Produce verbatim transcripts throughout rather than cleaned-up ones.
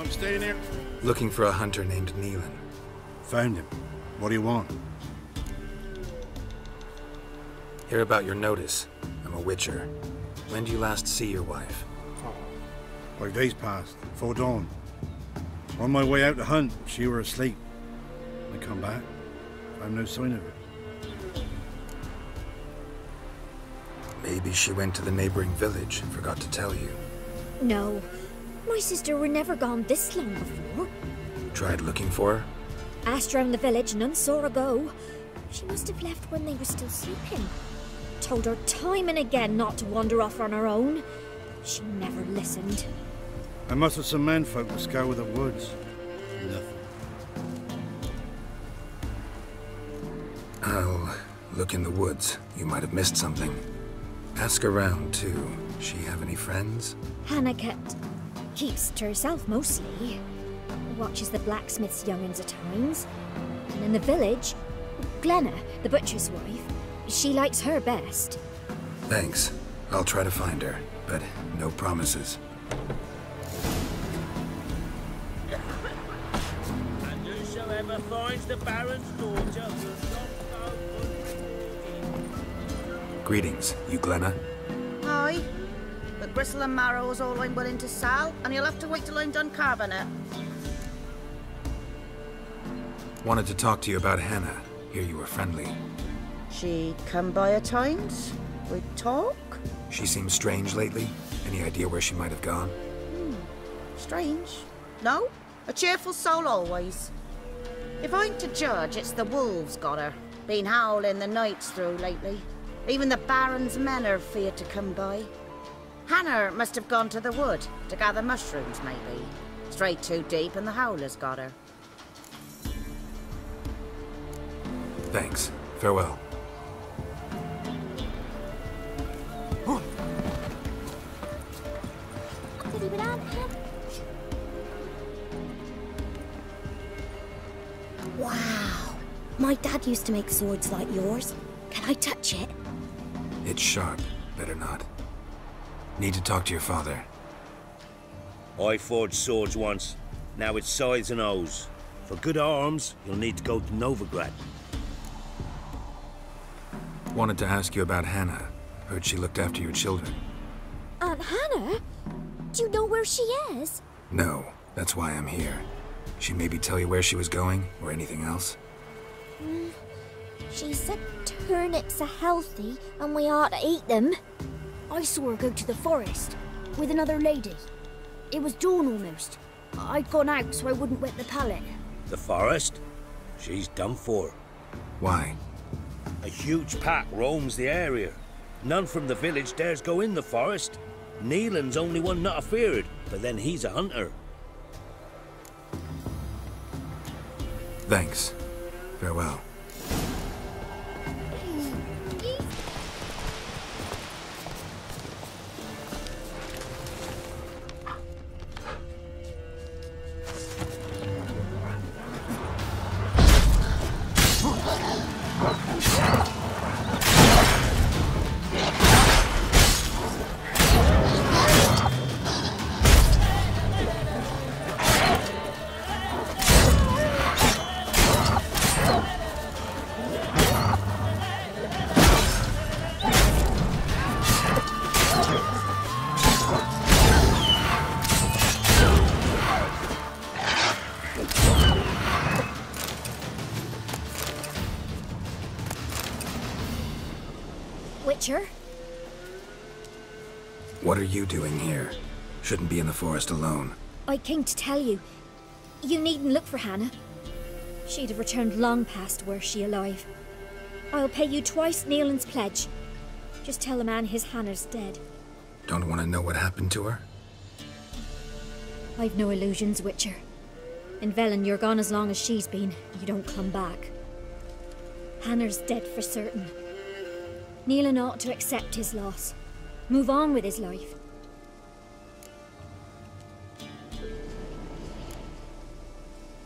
I'm staying here. Looking for a hunter named Niellen. Found him. What do you want? Hear about your notice. I'm a Witcher. When did you last see your wife? Five days passed, before dawn. On my way out to hunt, she were asleep. I come back, found no sign of it. Maybe she went to the neighboring village and forgot to tell you. No. My sister were never gone this long before. You tried looking for her? Asked round the village, none saw her go. She must have left when they were still sleeping. Told her time and again not to wander off on her own. She never listened. I must have some menfolk to scour the woods. Nothing. I'll look in the woods. You might have missed something. Ask around, too. She have any friends? Hanneket. Keeps to herself, mostly. Watches the blacksmith's young'uns at times. And in the village, Glenna, the butcher's wife, she likes her best. Thanks. I'll try to find her, but no promises. And whosoever finds the Baron's daughter will not know. Greetings, you Glenna? Aye. The gristle and marrow is all I'm willing to sell, and you'll have to wait till I'm done carving it. Wanted to talk to you about Hannah. Hear you were friendly. She come by at times. We talk. She seems strange lately. Any idea where she might have gone? Hmm. Strange? No. A cheerful soul always. If I'm to judge, it's the wolves got her. Been howling the nights through lately. Even the Baron's men are feared to come by. Hannah must have gone to the wood to gather mushrooms, maybe. Straight too deep, and the howlers got her. Thanks. Farewell. Wow. My dad used to make swords like yours. Can I touch it? It's sharp. Better not. Need to talk to your father. I forged swords once. Now it's scythes and hoes. For good arms, you'll need to go to Novigrad. Wanted to ask you about Hannah. Heard she looked after your children. Aunt Hannah? Do you know where she is? No, that's why I'm here. She maybe tell you where she was going, or anything else? Mm, she said turnips are healthy, and we ought to eat them. I saw her go to the forest, with another lady. It was dawn almost. I'd gone out so I wouldn't wet the pallet. The forest? She's done for. Why? A huge pack roams the area. None from the village dares go in the forest. Nielen's only one not afeard, but then he's a hunter. Thanks. Farewell. Witcher? What are you doing here? Shouldn't be in the forest alone. I came to tell you. You needn't look for Hannah. She'd have returned long past were she alive. I'll pay you twice Nielen's pledge. Just tell the man his Hannah's dead. Don't want to know what happened to her? I've no illusions, Witcher. In Velen, you're gone as long as she's been. You don't come back. Hannah's dead for certain. Niellen ought to accept his loss. Move on with his life.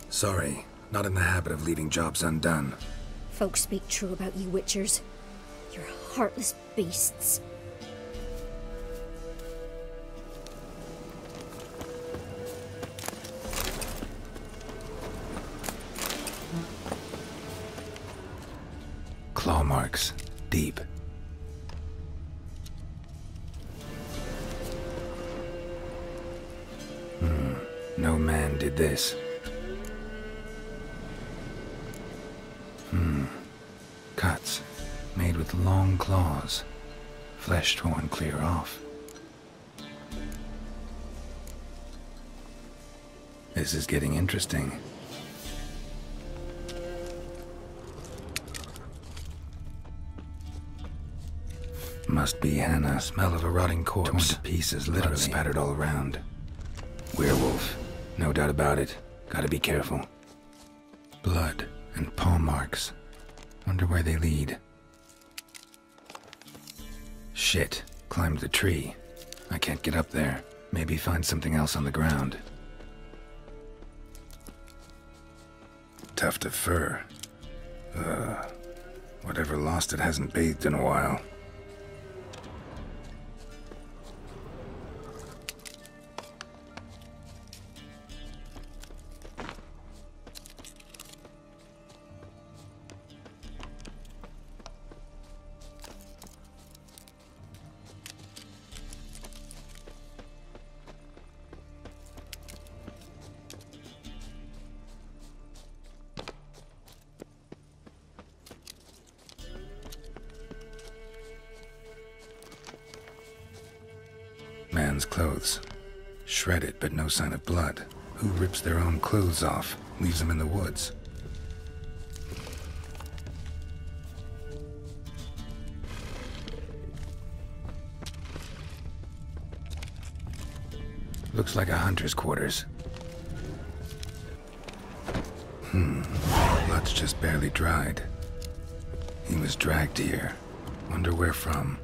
Sorry, not in the habit of leaving jobs undone. Folks speak true about you Witchers. You're heartless beasts. deep. Hmm. No man did this. Hmm. Cuts, made with long claws. Flesh torn clear off. This is getting interesting. Must be Hannah. Smell of a rotting corpse. Torn to pieces, literally. Blood spattered all around. Werewolf. No doubt about it. Gotta be careful. Blood and paw marks. Wonder where they lead. Shit. Climbed the tree. I can't get up there. Maybe find something else on the ground. Tuft of fur. Uh, whatever lost it hasn't bathed in a while. Man's clothes. Shredded, but no sign of blood. Who rips their own clothes off, leaves them in the woods? Looks like a hunter's quarters. Hmm. Blood's just barely dried. He was dragged here. Wonder where from.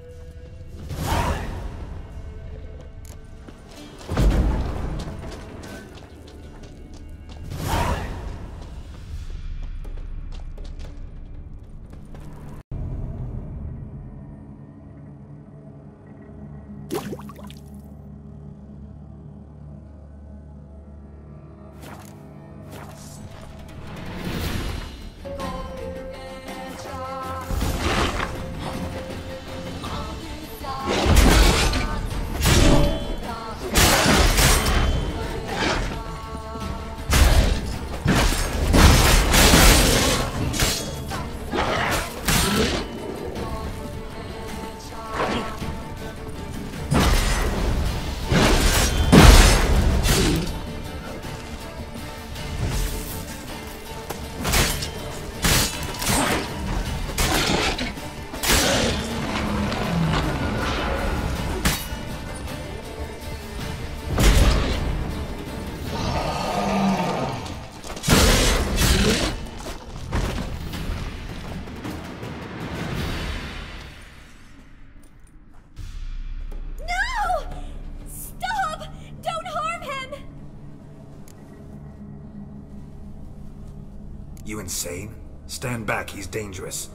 You insane? Stand back, he's dangerous.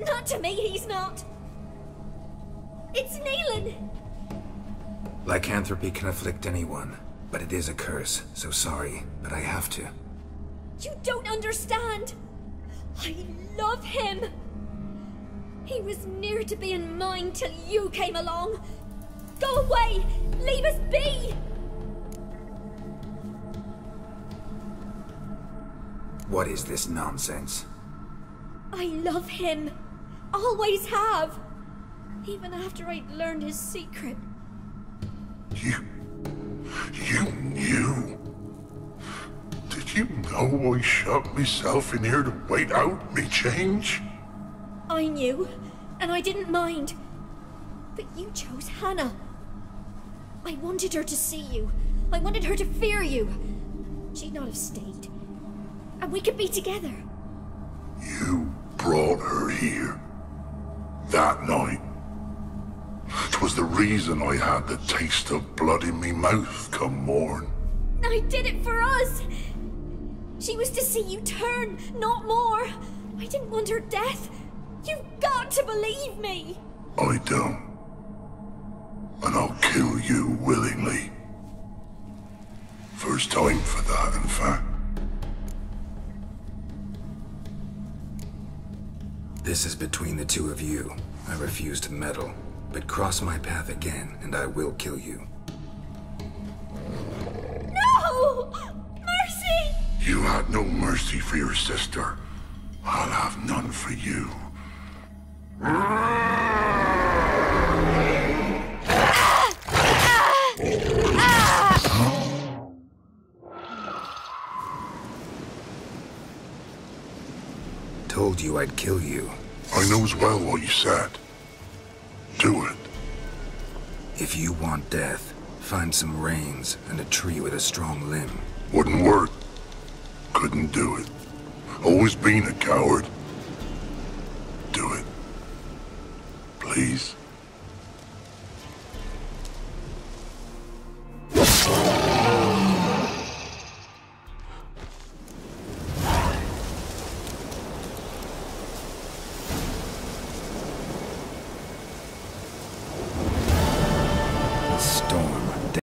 Not to me, he's not. It's Niellen. Lycanthropy can afflict anyone, but it is a curse, so sorry, but I have to. You don't understand. I love him. He was near to being mine till you came along. Go away, leave us be. What is this nonsense? I love him. Always have. Even after I'd learned his secret. You... you knew? Did you know I shut myself in here to wait out me change? I knew, and I didn't mind. But you chose Hannah. I wanted her to see you. I wanted her to fear you. She'd not have stayed. And we could be together. You brought her here. That night. 'Twas the reason I had the taste of blood in me mouth come morn. I did it for us. She was to see you turn, not more. I didn't want her death. You've got to believe me. I don't. And I'll kill you willingly. First time for that, in fact. This is between the two of you. I refuse to meddle, but cross my path again and I will kill you. No! Mercy! You had no mercy for your sister. I'll have none for you. Told you I'd kill you. I knows well what you said. Do it. If you want death, find some reins and a tree with a strong limb. Wouldn't work. Couldn't do it. Always been a coward. Do it. Please.